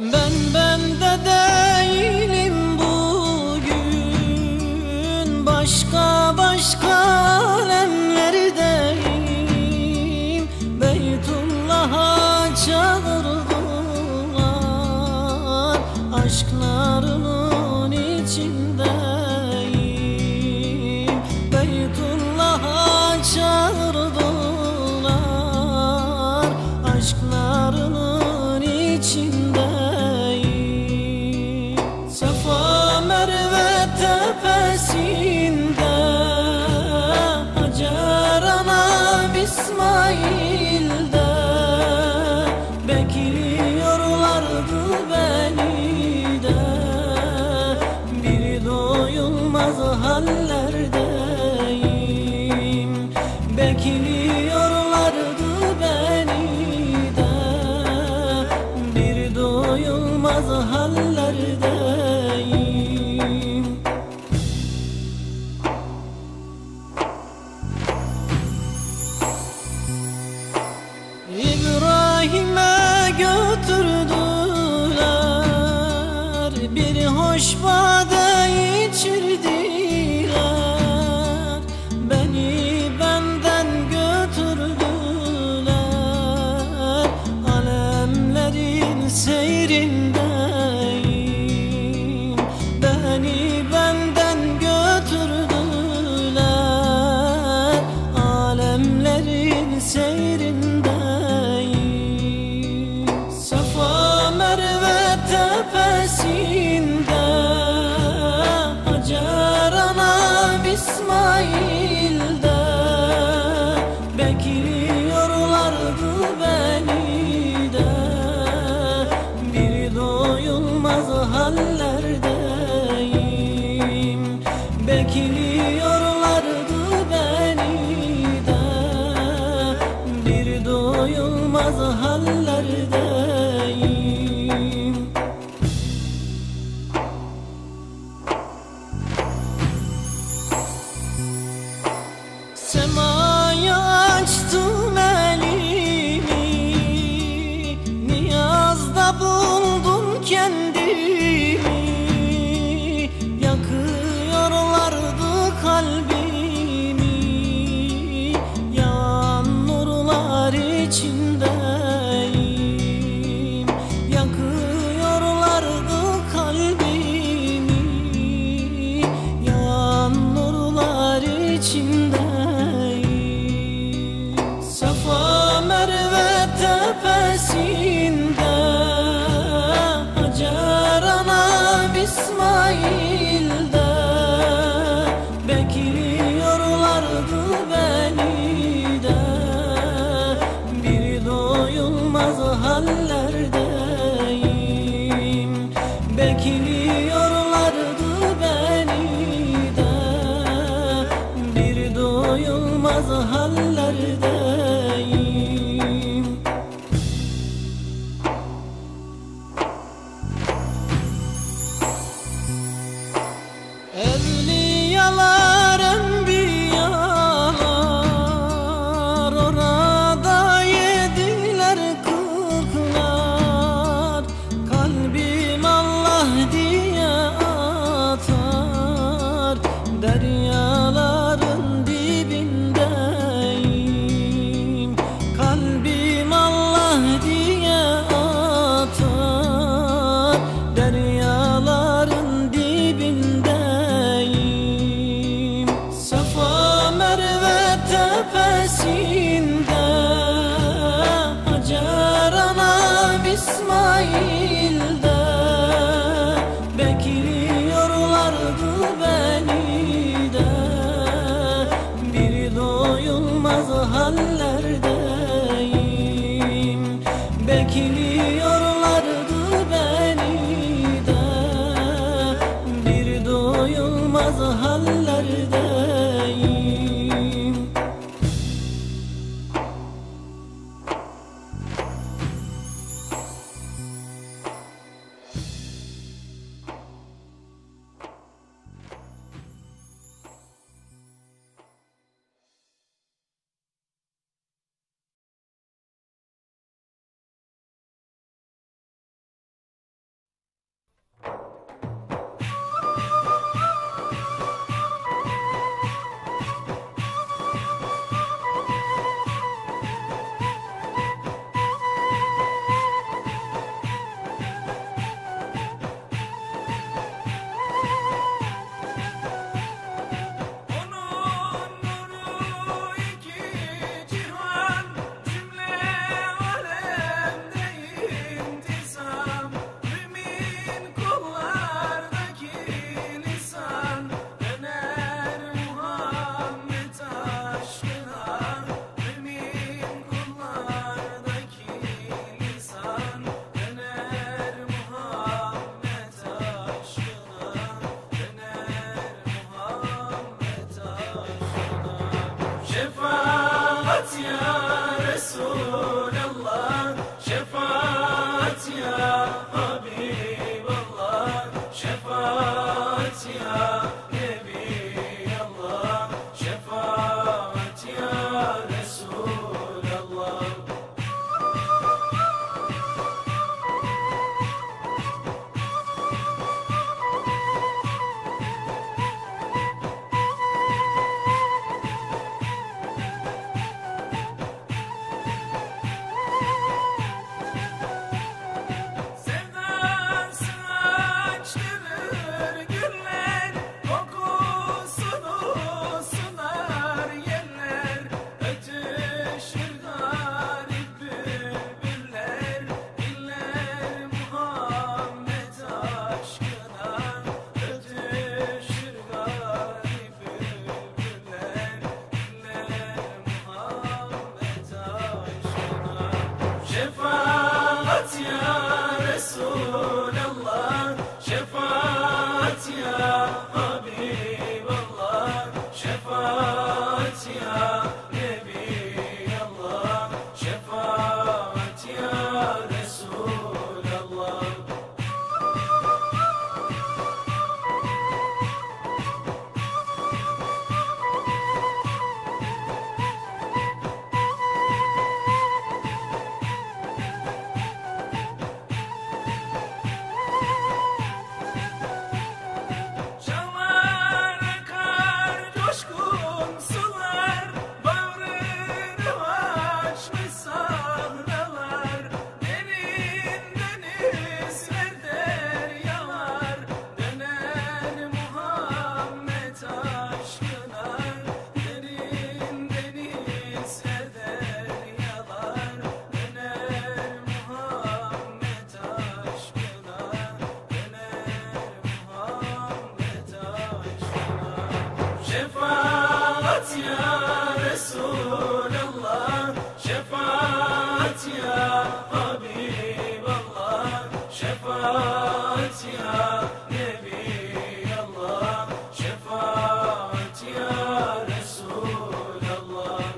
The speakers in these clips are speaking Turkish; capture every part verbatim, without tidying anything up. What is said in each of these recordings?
Ben bende değilim bugün, başka başka alemlerdeyim. Beytullah'a çağırdılar, aşklarının içindeyim. Beytullah'a çağırdılar, aşklarının içindeyim. Hallerdeyim, bekliyorlardı beni de, bir doyulmaz hallerdeyim. İbrahim'e götürdüler, bir hoş bade içirdi. Seyrindeyim, beni benden götürdüler, alemlerin seyrindeyim. Safa Merve tepesinde, Hacer Anam İsmail'de bekliyorlardı beni. Hallerdeyim, bekliyorlardı beni de, bir doyulmaz hallerdeyim. Semaya açtım elimi, niyazda buldum kendimi. Kalbimi yağan nurlar içindeyim, yakıyorlardı kalbimi yağan nurlar içindeyim. Safa Merve tepesinde, Hacer Anam İsmail'de hallerdeyim, bekliyorlardı beni de, bir doyulmaz hallerdeyim. Evliyalar, enbiyalar orada yediler kırklar. Kalbim Allah diye atar, deryaların dibindeyim. Kalbim Allah diye atar, deryaların dibindeyim. Safa Merve tepesinde, Hacer Anam İsmail hallerdeyim, bekliyorlardı beni de, bir doyulmaz hallerdeyim. شفاعة يا رسول الله، شفاعة يا حبيب الله، شفاعة يا نبي الله، شفاعة يا رسول الله. شفاعة يا رسول الله، شفاعة يا حبيب الله، شفاعة يا نبي الله، شفاعة يا رسول الله.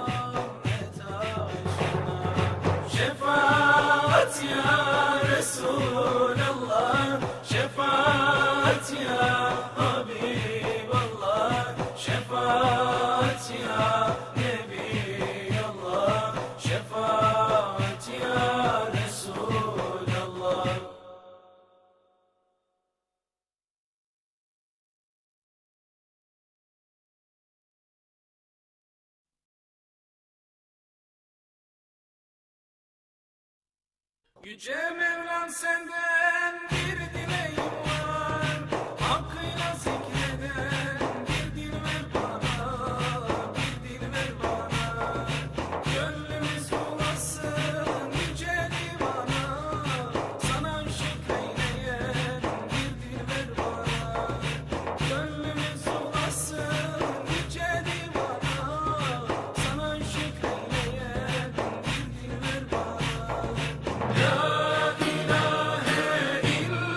شفاعة يا رسول الله، شفاعة يا حبيب الله، شفاعة يا نبي الله، شفاعة يا رسول الله. Yüce Mevlam senden bir dileğim var, hakkıyla zikreden bir dil ver bana, bir dil ver bana. Gönlümüz bulasın yüce divana, sana şükreyleyen bir dil ver bana. Gönlümüz bulasın yüce divana, sana şükreyleyen bir dil ver bana. لا إله إلا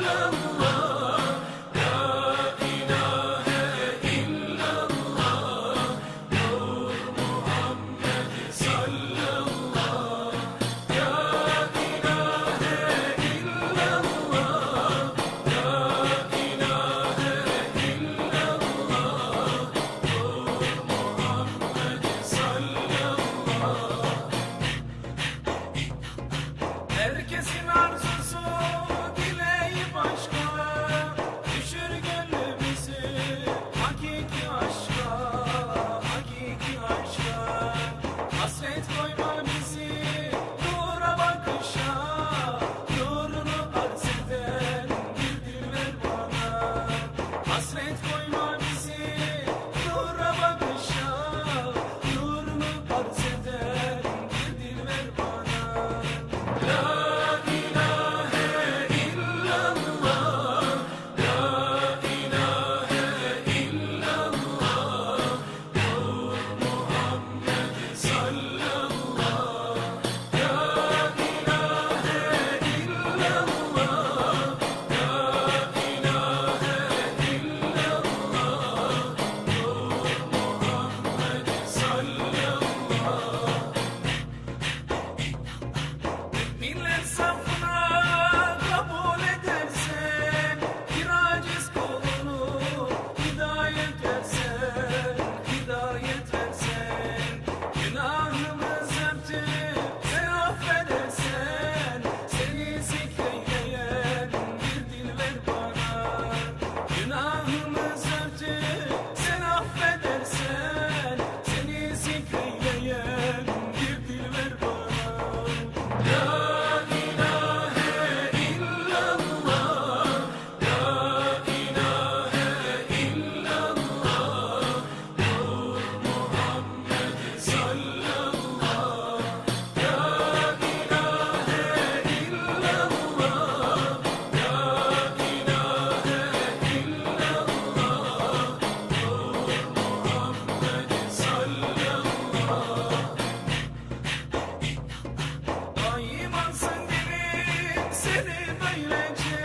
seni böylece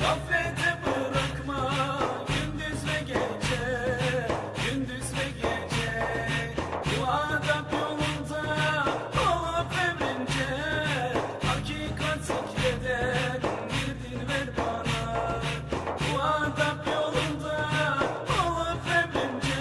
gaflete bırakma, gündüz ve gece, gündüz ve gece, bu adab yolunda Allah emrince, hakikat zikreden bir dil ver bana, bu adab yolunda Allah emrince,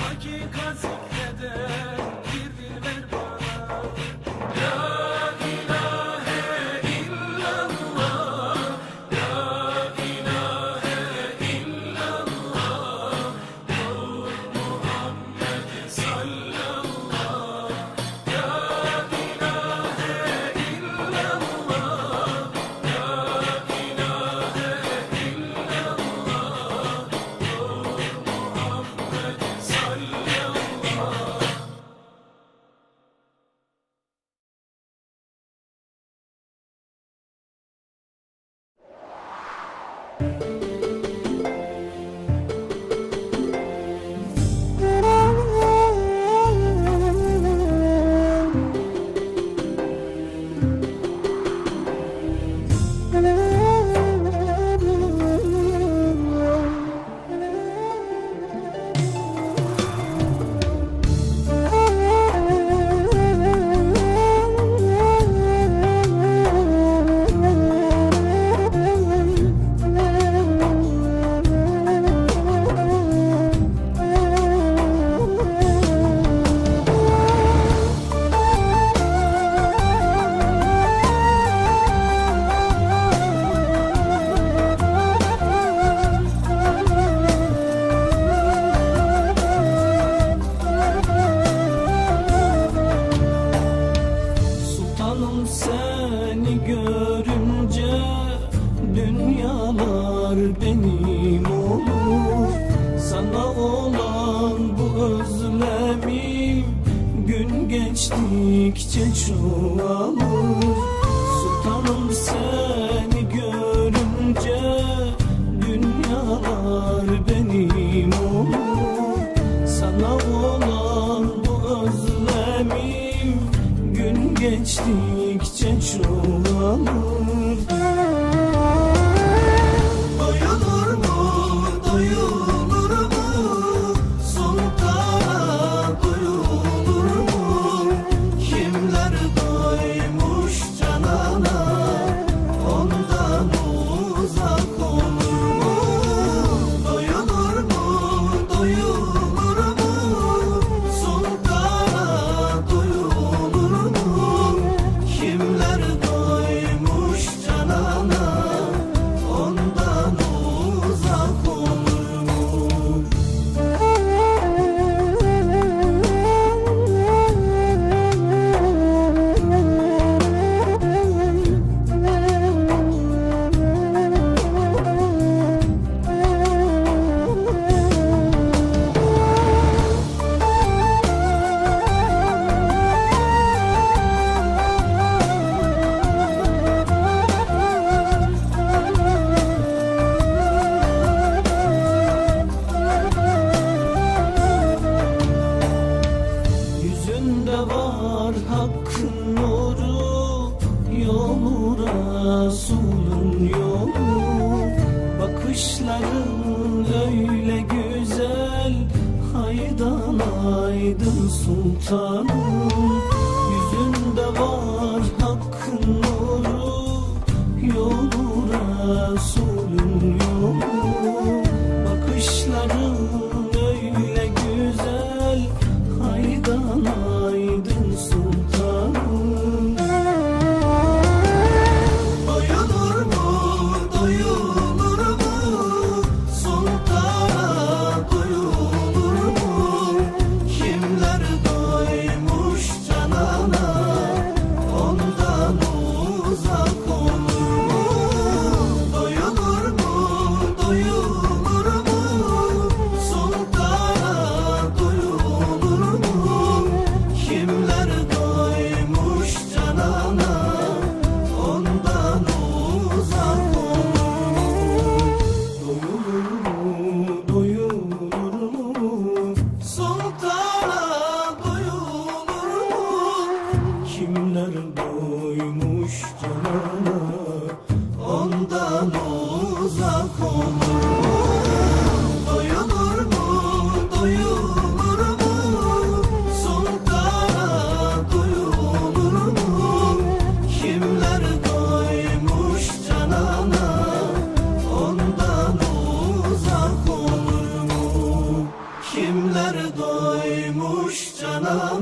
hakikat zikreden. Doyulur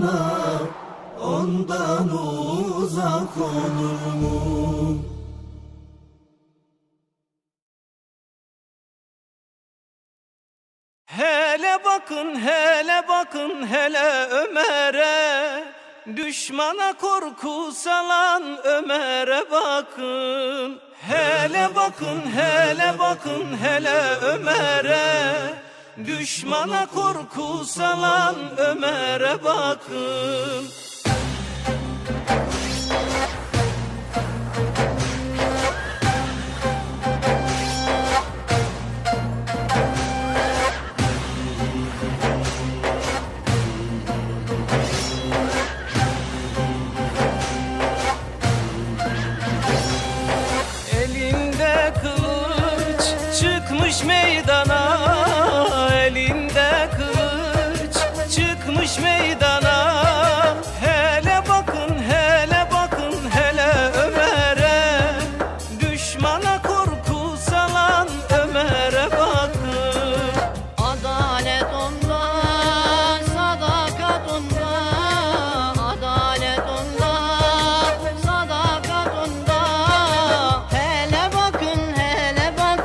bana, ondan uzak olur mu? Hele bakın, hele bakın, hele Ömer'e, düşmana korku salan Ömer'e bakın. Hele bakın, hele bakın, hele Ömer'e, düşmana korku salan Ömer'e bakın. Çıkmış meydana, elinde kılıç çıkmış meydana. Hele bakın, hele bakın, hele Ömer'e, düşmana korku salan Ömer'e bakın. Adalet onda, sadakat onda, adalet onda, sadakat onda. Hele bakın, hele bakın,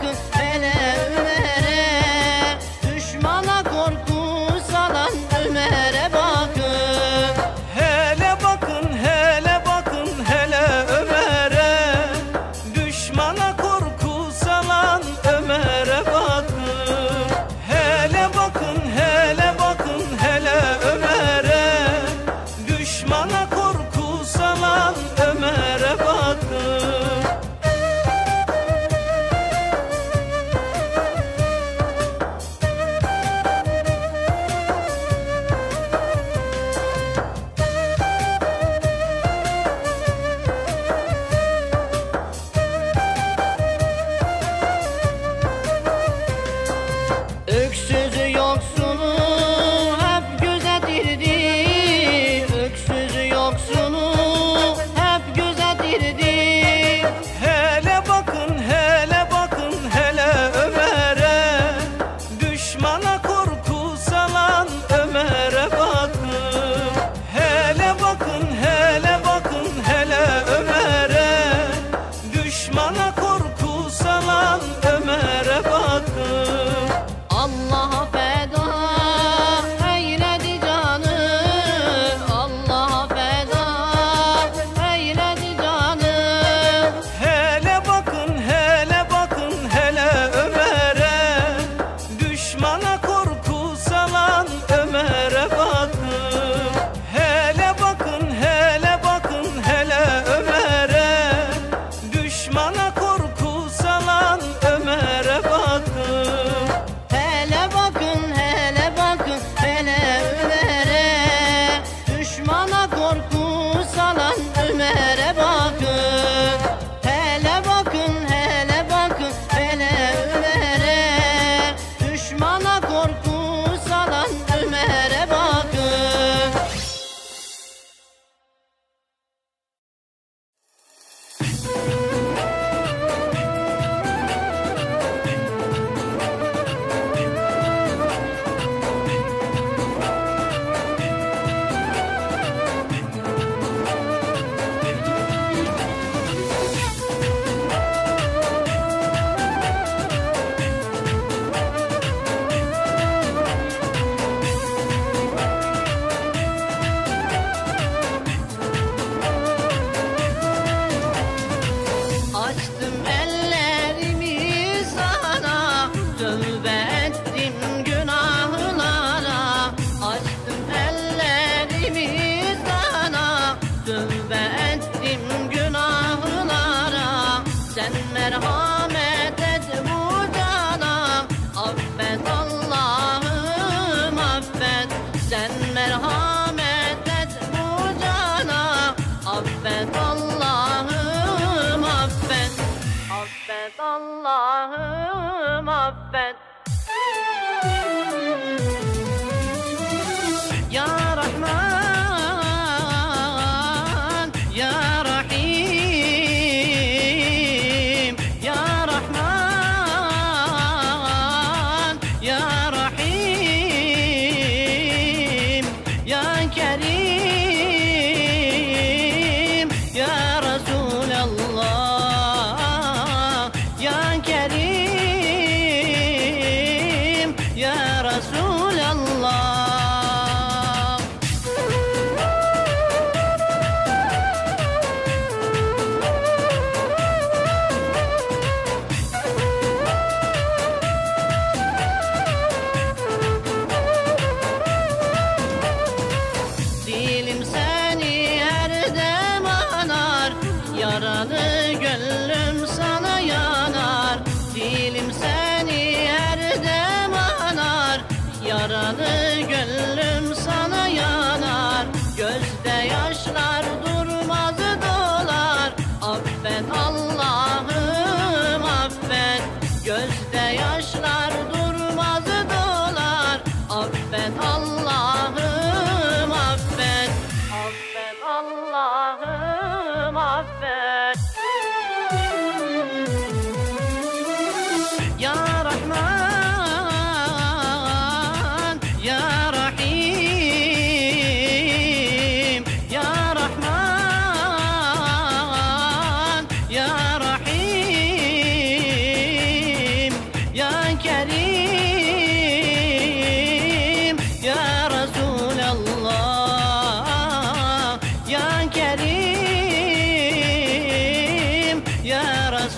Allah'ım affet. Ya Rahman, Ya Rahim, Ya Rahman, Ya Rahim, Ya Kerim. yaralı gönlüm sana yanar, dilim seni her dem anar. Yaralı gönlüm sana yanar, gözde yaşlar durmaz dolar. Affet Allah'ım affet, gözde yaşlar durmaz dolar. Affet Allah'ım affet, affet Allah'ım affet. Ya Rahman, Ya Rahim, Ya Rahman, Ya Rahim, Ya Kerim, Ya Resulallah, Ya Kerim, Ya Resulallah.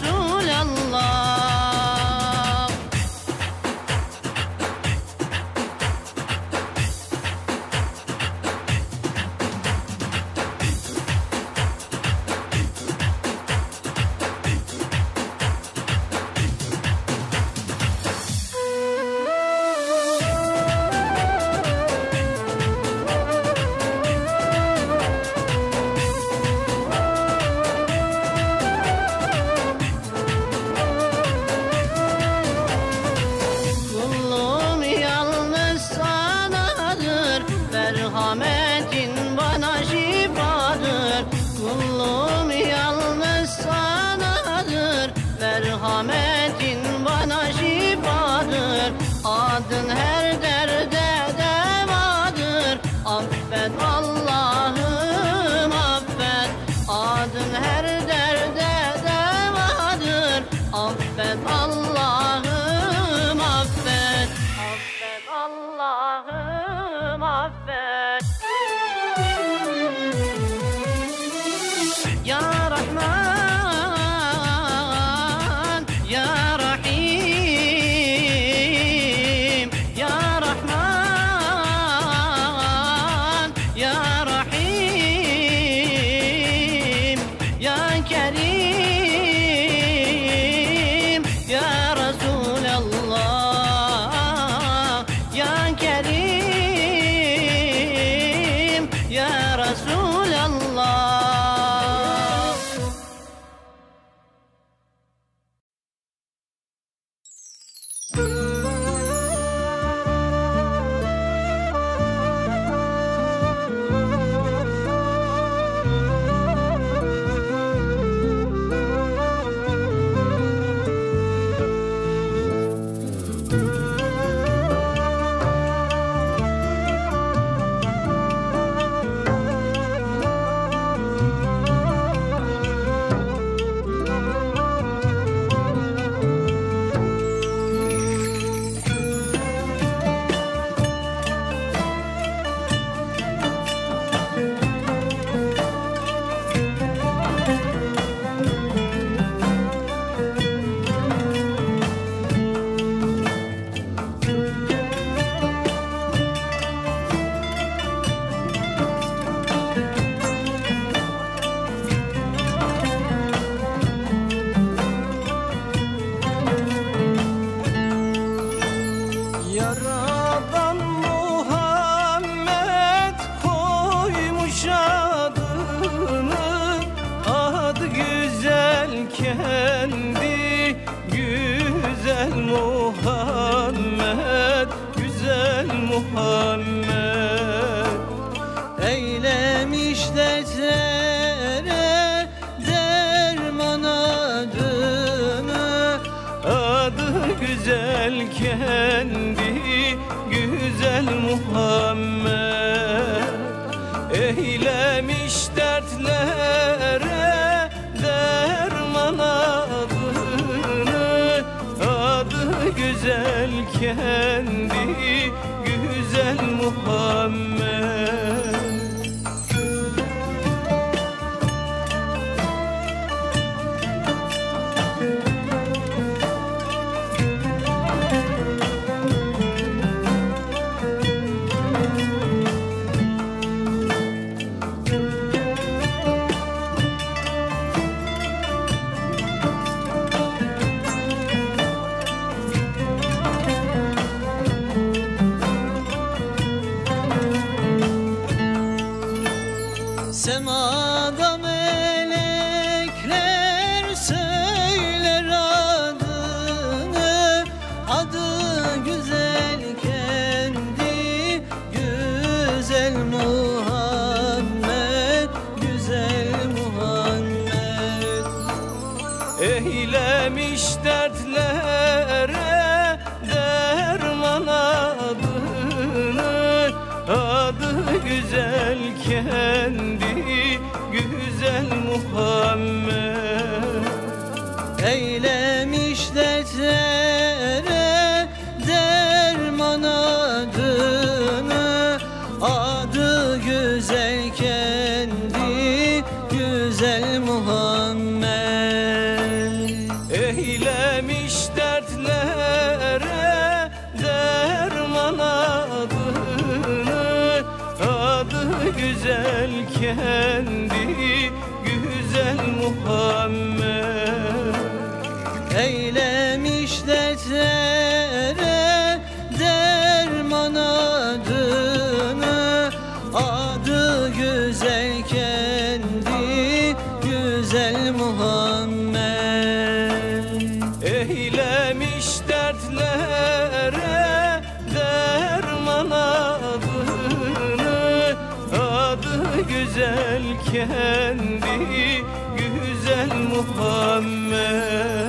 Merhametin bana şifadır, kulluğum yalnız sanadır. Merhametin bana şifadır, adın her derde devadır. Affet Allah'ım affet, adın her derde devadır. Affet Allah'ım affet, affet Allah'ım affet. Ya Rahman, Ya Rahim, Ya Rahman, Ya Rahim, Ya Kerim, Ya Resulallah, Ya Kerim, Ya Resulallah. Kendi güzel Muhammed, güzel Muhammed. Eylemiş de zere derman adını, adı güzel kendi güzel Muhammed. Eylemiş dertlere adını, adı güzel kendi güzel Muhammed. Semada melekler söyler adını, adı güzel kendi güzel Muhammed, güzel Muhammed. Eylemiş dertlere derman adını, adı güzel kendi güzel Muhammed. Eylemiş dertlere derman adını, adı güzel kendi güzel Muhammed. Eylemiş dertlere derman adını, adı güzel kendi güzel Muhammed. Eylemiş dertlere derman adını, adı güzel kendi güzel Muhammed. Eylemiş dertlere derman adını, adı güzel kendi güzel Muhammed.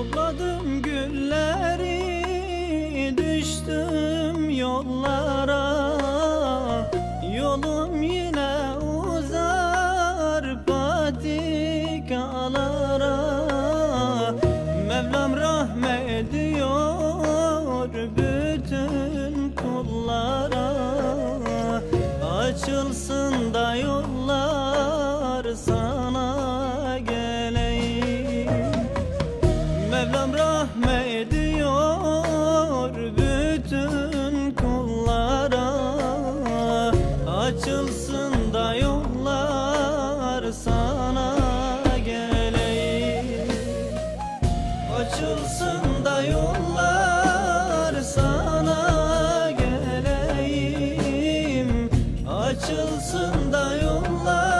Topladım gülleri, düştüm yollara. Yolum yine uzar patikalara. Mevlam rahmet ediyor bütün kullara. Açılsın da yollar sana. Mevlam rahmet ediyor bütün kullara. Açılsın da yollar sana geleyim. Açılsın da yollar sana geleyim. Açılsın da yollar.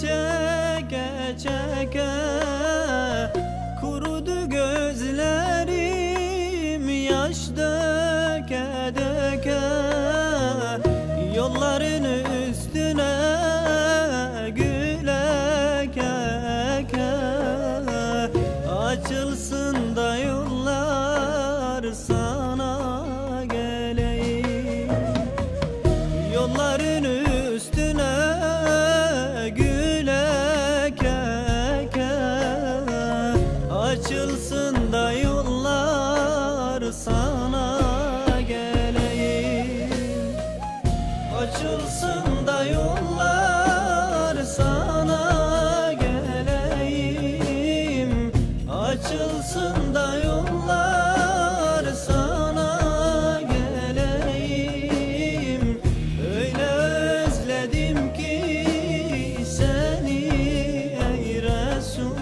Çeke çeke kurudu gözlerim, yaş döke döke. Yolların üstüne güle keke. Açılsın da yollar sana geleyim. Yolların üstüne açılsın da yollar sana geleyim. Açılsın da yollar sana geleyim. Açılsın da yollar sana geleyim. Öyle özledim ki seni ey Resul.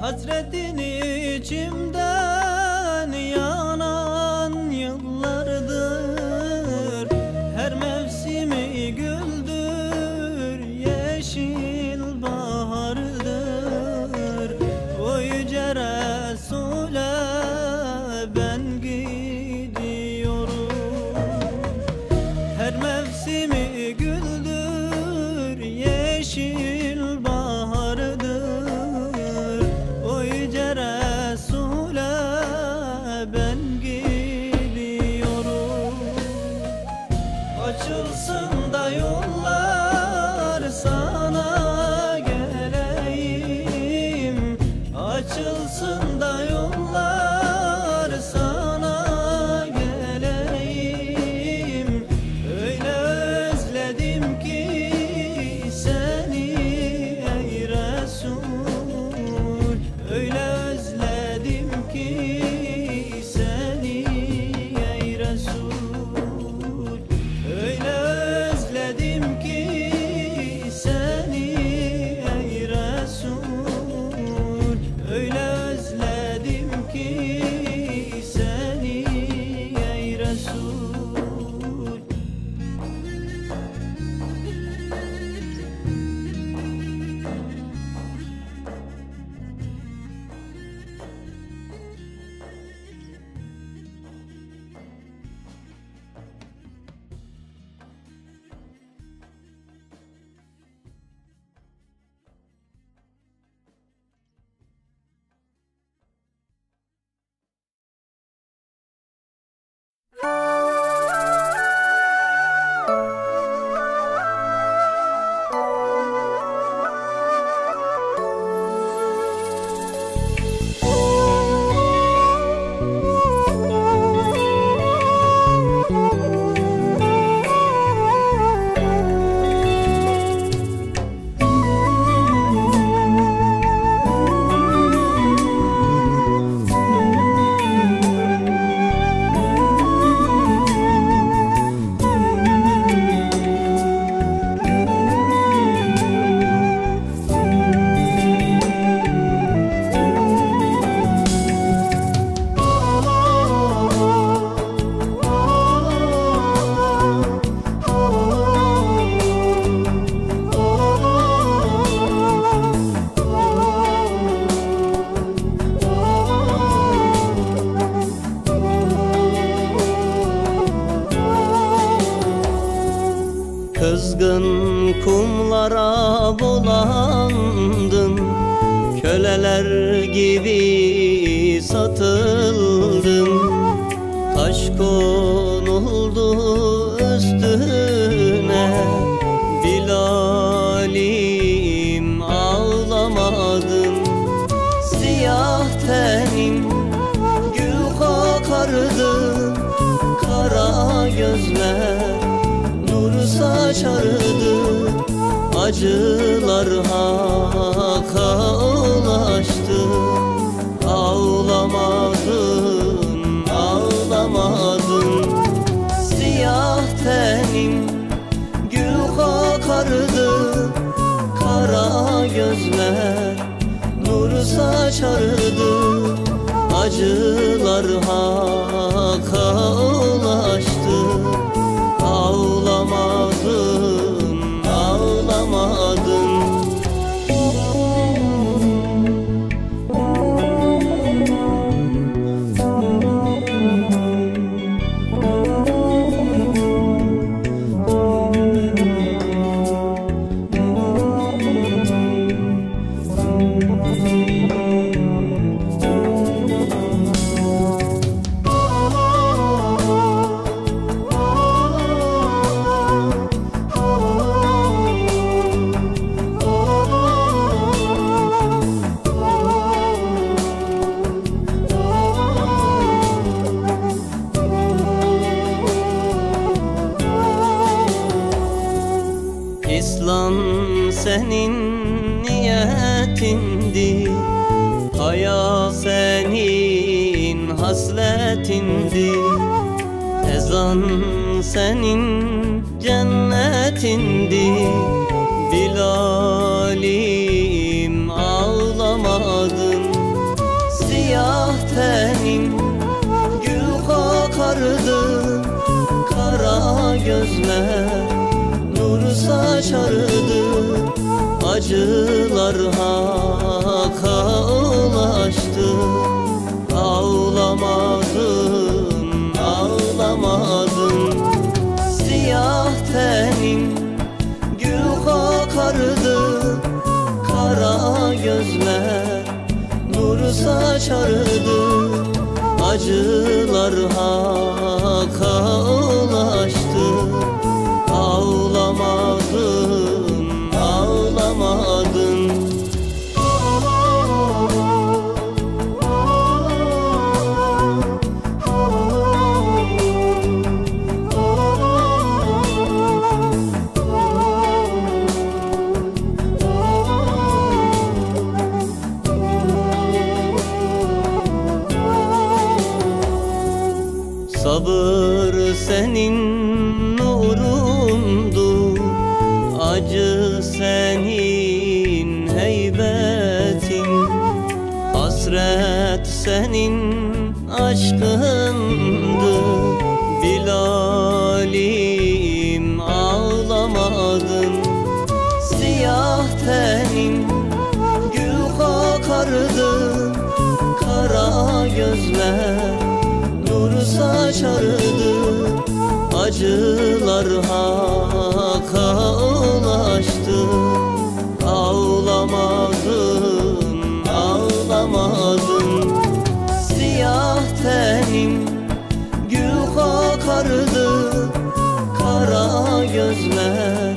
Hasretin içimden yanan yıllardır. Her mevsimi güldür, yeşil bahardır. O yüce Resul'e ben gidiyorum. Her mevsimi güldür, yeşil bahardır. Resul'e ben gidiyorum. Açılsın da yollar sana geleyim. Açılsın da yollar sana geleyim. Kızgın kumlara bulandım, köleler gibi satıldım. Taş konuldu üstüne, Bilalim ağlamadım. Siyah tenim gül kokardı, kara gözler saçardı. Acılar haka ulaştı. Ağlamadım, ağlamadım. Siyah tenim gül kokardı, kara gözler nur saçardı. Acılar haka ulaştı. Ağlamadım, ağlamadım. İslam senin niyetindi, haya senin hasletindi. Ezan senin cennetindi. Bilalim ağlamadım. Siyah tenim gül kokardı, kara gözler saçardı. Acılar haka ulaştı. Ağlamadım, ağlamadım. Siyah tenim gül kokardı, kara gözler nur saçardı. Acılar haka ulaştı. Ağlamadım, ağlamadım. Sabır senin nurundu, acı senin heybetin. Hasret senin aşkındı. Bilalim ağlamadım. Siyah tenim gül kokardı, kara gözler saçardı. Acılar haka ulaştı. Ağlamadım, ağlamadım. Siyah tenim gül kokardı, kara gözler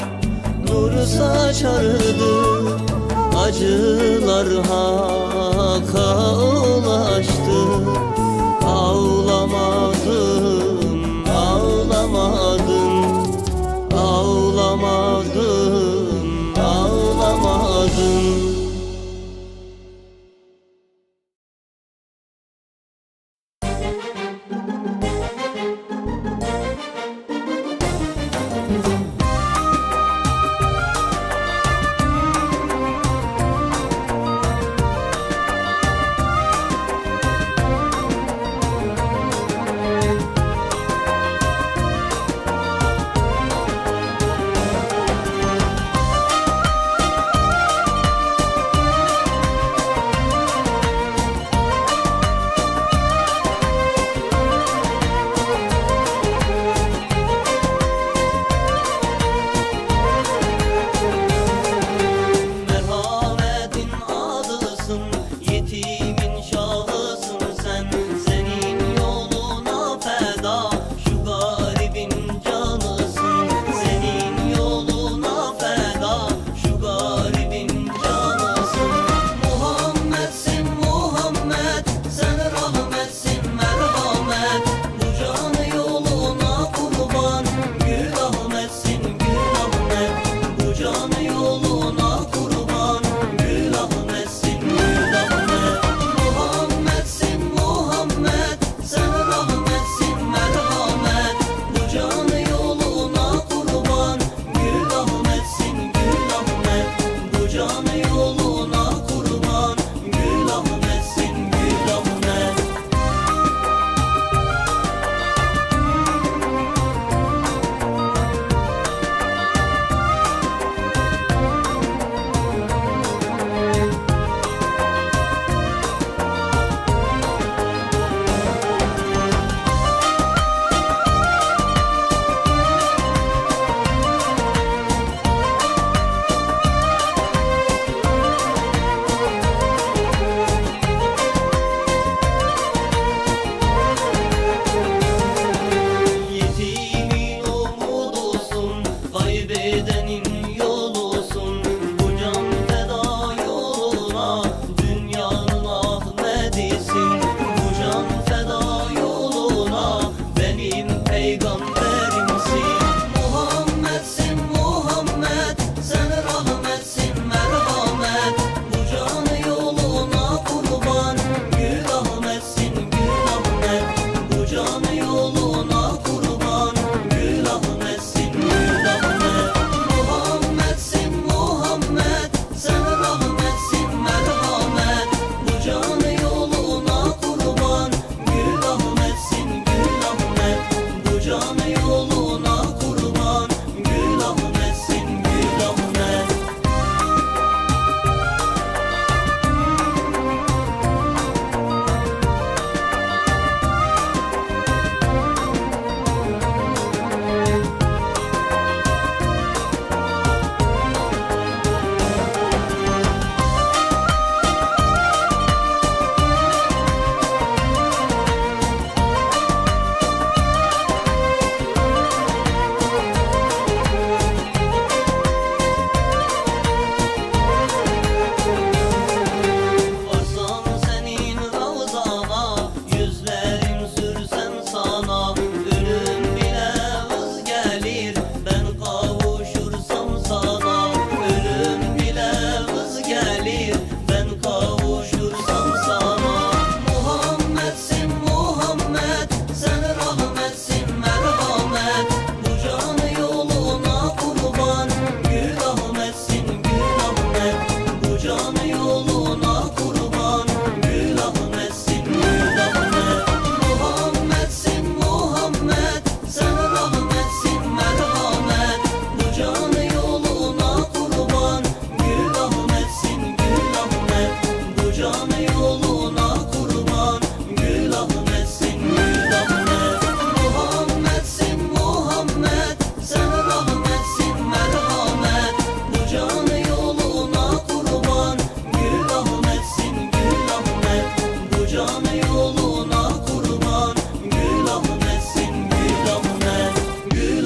nur saçardı. Acılar haka ulaştı. Ağlamadım, ağlamadım. Ağlamadım, ağlamadım.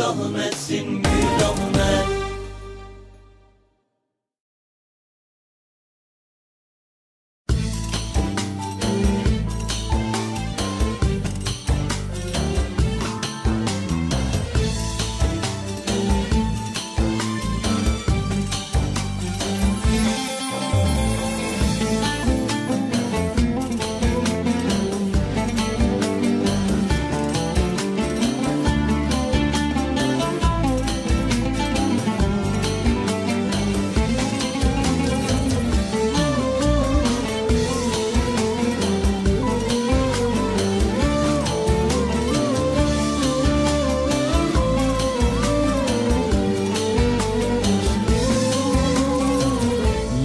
رغمت سني رغمت.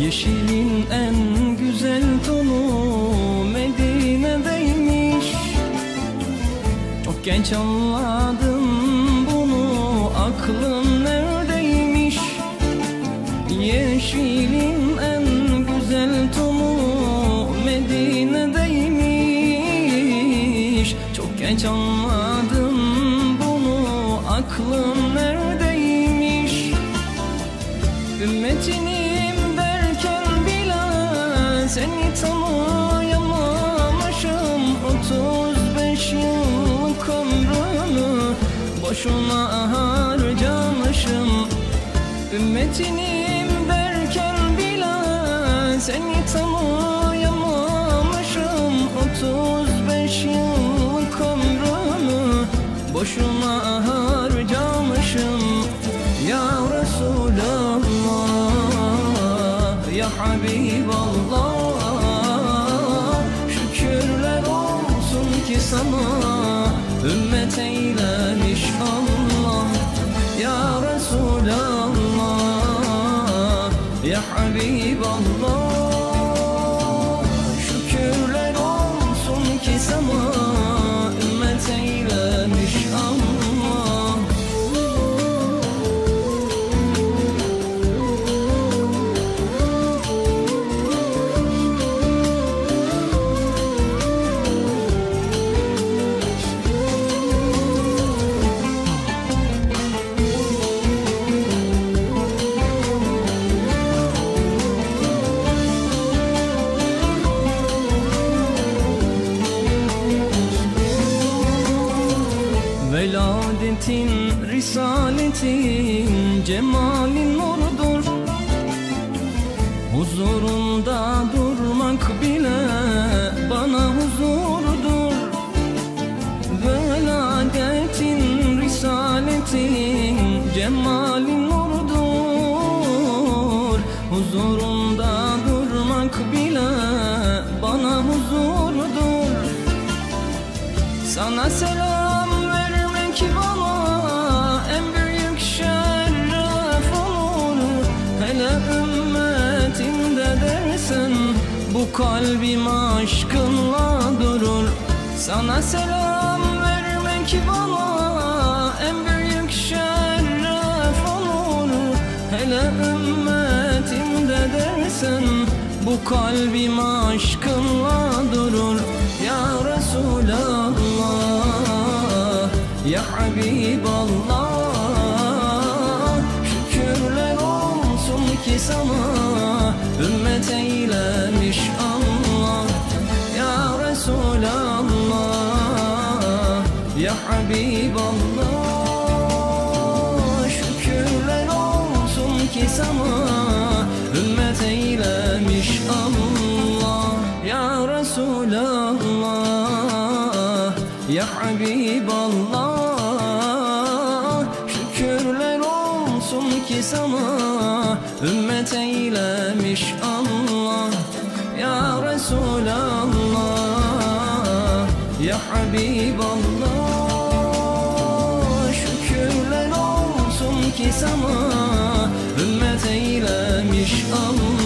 Yeşilin en güzel tonu Medine'deymiş. Çok genç anladım bunu, aklım neredeymiş. Yeşilin en güzel tonu Medine'deymiş. Çok genç anladım bunu, aklım neredeymiş. Ümmetini seni tanıyamamışım, otuz beş yıllık ömrümü boşuna harcamışım. Ümmetinim derken bile seni tanıyamamışım, otuz beş yıllık ömrümü boşuna harcamışım. Ya Resulallah, ya Habiballah, sana ümmet eylemiş Allah. Ya Resulallah, ya Habiballah, şükürler olsun ki sana ümmet eylemiş Allah. Velâdetin, risaletin, cemalin nurdur. Huzurunda durmak bile bana huzurdur. Velâdetin, risaletin, cemalin nurdur. Huzurunda durmak bile bana huzurdur. Sana selam ki bana en büyük şeref olur. Hele ümmetinde dersen bu kalbim aşkınla durur. Sana selam vermek ki bana en büyük şeref olur. Hele ümmetinde dersen bu kalbim aşkınla durur. Ya Resulallah, ya Habiballah, şükürler olsun ki sana ümmet eylemiş Allah. Ya Resulallah, ya Habiballah, şükürler olsun ki sana ümmet eylemiş Allah. Ya Resulallah, ya Habiballah, sana ümmet eylemiş Allah. Ya Resulallah, ya Habiballah, şükürler olsun ki sana ümmet eylemiş Allah.